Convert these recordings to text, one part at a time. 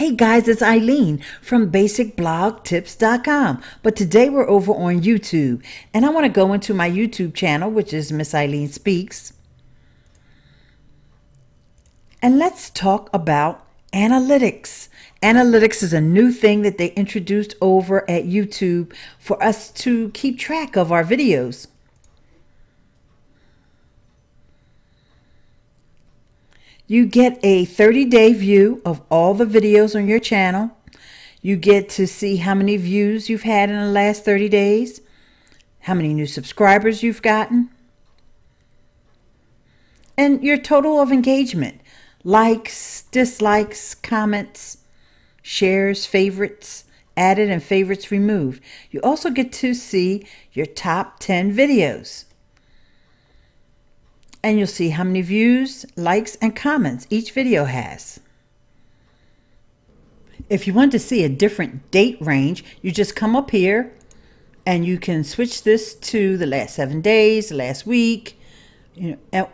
Hey guys, it's Ileane from basicblogtips.com, but today we're over on YouTube and I want to go into my YouTube channel, which is Miss Ileane Speaks, and let's talk about analytics. Analytics is a new thing that they introduced over at YouTube for us to keep track of our videos. You get a 30-day view of all the videos on your channel. You get to see how many views you've had in the last 30 days, how many new subscribers you've gotten, and your total of engagement, likes, dislikes, comments, shares, favorites added, and favorites removed. You also get to see your top 10 videos. And you'll see how many views, likes, and comments each video has. If you want to see a different date range, you just come up here and you can switch this to the last 7 days, last week,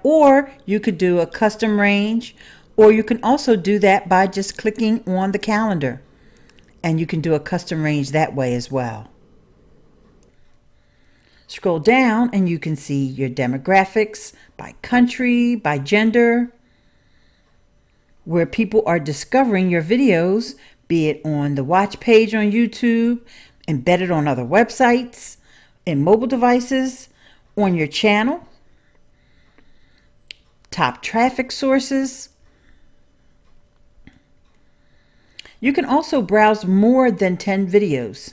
or you could do a custom range, or you can also do that by just clicking on the calendar. And you can do a custom range that way as well. Scroll down and you can see your demographics by country, by gender, where people are discovering your videos, be it on the watch page on YouTube, embedded on other websites, in mobile devices, on your channel, top traffic sources. You can also browse more than 10 videos.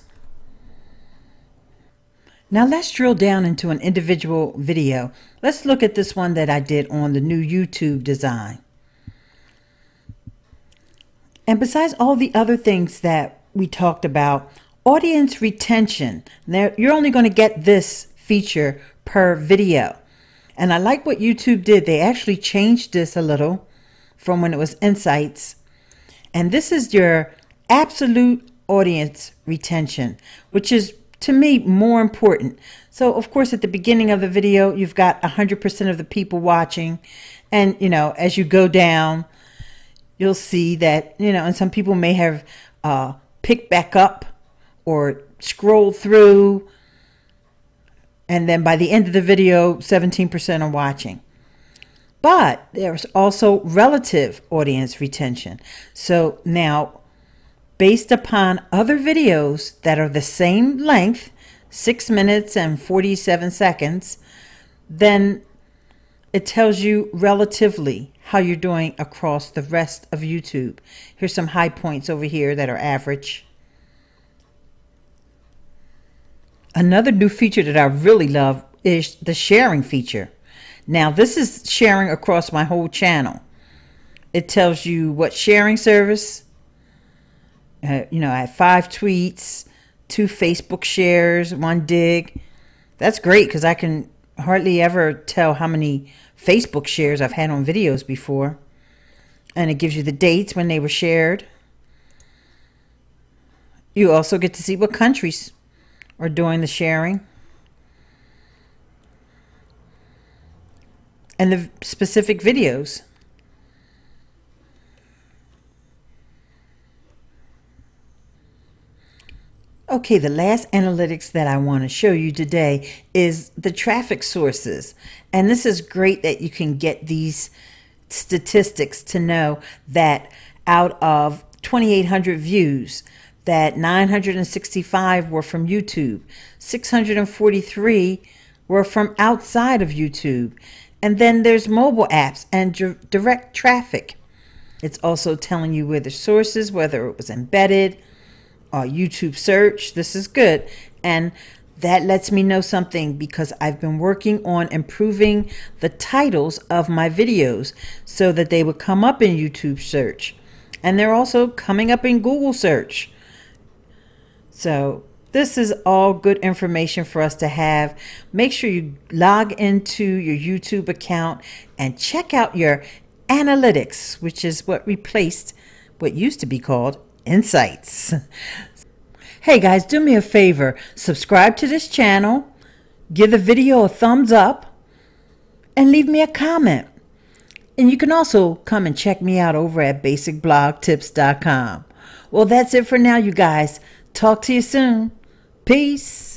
Now let's drill down into an individual video. Let's look at this one that I did on the new YouTube design. And besides all the other things that we talked about, audience retention. Now you're only going to get this feature per video. And I like what YouTube did. They actually changed this a little from when it was Insights. And this is your absolute audience retention, which is to me more important. So of course at the beginning of the video you've got 100% of the people watching, and as you go down you'll see that and some people may have picked back up or scrolled through, and then by the end of the video 17% are watching. But there's also relative audience retention. So now based upon other videos that are the same length, 6 minutes and 47 seconds, then it tells you relatively how you're doing across the rest of YouTube. Here's some high points over here that are average. Another new feature that I really love is the sharing feature. Now this is sharing across my whole channel. It tells you what sharing service. I have 5 tweets, 2 Facebook shares, 1 dig. That's great because I can hardly ever tell how many Facebook shares I've had on videos before. And it gives you the dates when they were shared. You also get to see what countries are doing the sharing. And the specific videos. Okay, the last analytics that I want to show you today is the traffic sources. And this is great that you can get these statistics to know that out of 2,800 views, that 965 were from YouTube, 643 were from outside of YouTube. And then there's mobile apps and direct traffic. It's also telling you where the source is, whether it was embedded, YouTube search. This is good, and that lets me know something because I've been working on improving the titles of my videos so that they would come up in YouTube search, and they're also coming up in Google search. So this is all good information for us to have. Make sure you log into your YouTube account and check out your analytics, which is what replaced what used to be called Insights. Hey guys, do me a favor, subscribe to this channel, give the video a thumbs up, and leave me a comment. And you can also come and check me out over at basicblogtips.com. Well, that's it for now, you guys. Talk to you soon. Peace.